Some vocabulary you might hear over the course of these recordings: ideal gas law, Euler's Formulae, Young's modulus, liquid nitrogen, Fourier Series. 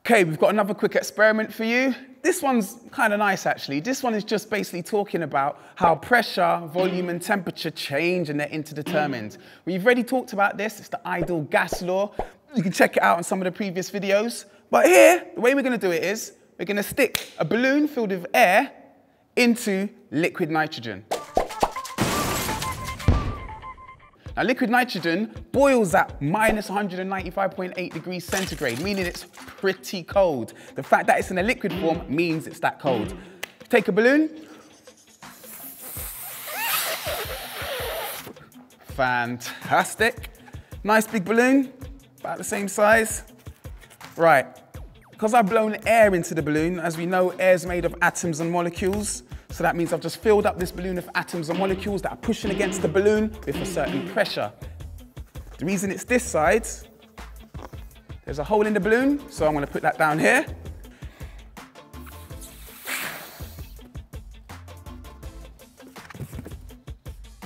Okay, we've got another quick experiment for you. This one's kind of nice, actually. This one is just basically talking about how pressure, volume, and temperature change and they're interdetermined. We've already talked about this. It's the ideal gas law. You can check it out in some of the previous videos. But here, the way we're going to do it is we're going to stick a balloon filled with air into liquid nitrogen. Now, liquid nitrogen boils at minus 195.8 degrees centigrade, meaning it's pretty cold. The fact that it's in a liquid form means it's that cold. Take a balloon. Fantastic. Nice big balloon, about the same size. Right, because I've blown air into the balloon, as we know, air's made of atoms and molecules. So that means I've just filled up this balloon with atoms and molecules that are pushing against the balloon with a certain pressure. The reason it's this side, there's a hole in the balloon, so I'm going to put that down here.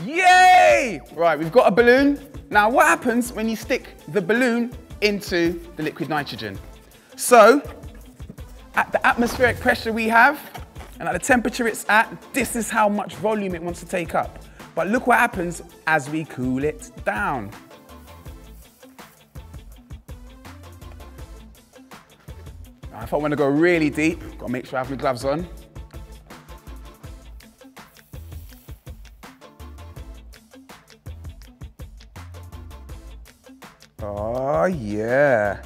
Yay! Right, we've got a balloon. Now, what happens when you stick the balloon into the liquid nitrogen? So, at the atmospheric pressure we have, and at the temperature it's at, this is how much volume it wants to take up. But look what happens as we cool it down. Now, if I want to go really deep, I've got to make sure I have my gloves on. Oh yeah.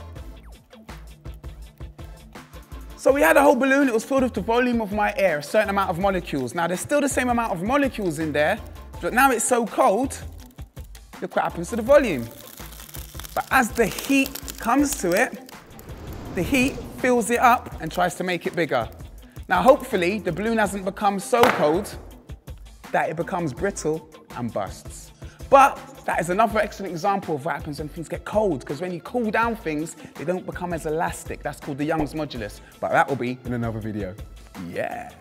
So we had a whole balloon, it was filled with the volume of my air, a certain amount of molecules. Now there's still the same amount of molecules in there, but now it's so cold, look what happens to the volume. But as the heat comes to it, the heat fills it up and tries to make it bigger. Now hopefully the balloon hasn't become so cold that it becomes brittle and busts. But that is another excellent example of what happens when things get cold, because when you cool down things, they don't become as elastic. That's called the Young's modulus, but that will be in another video. Yeah.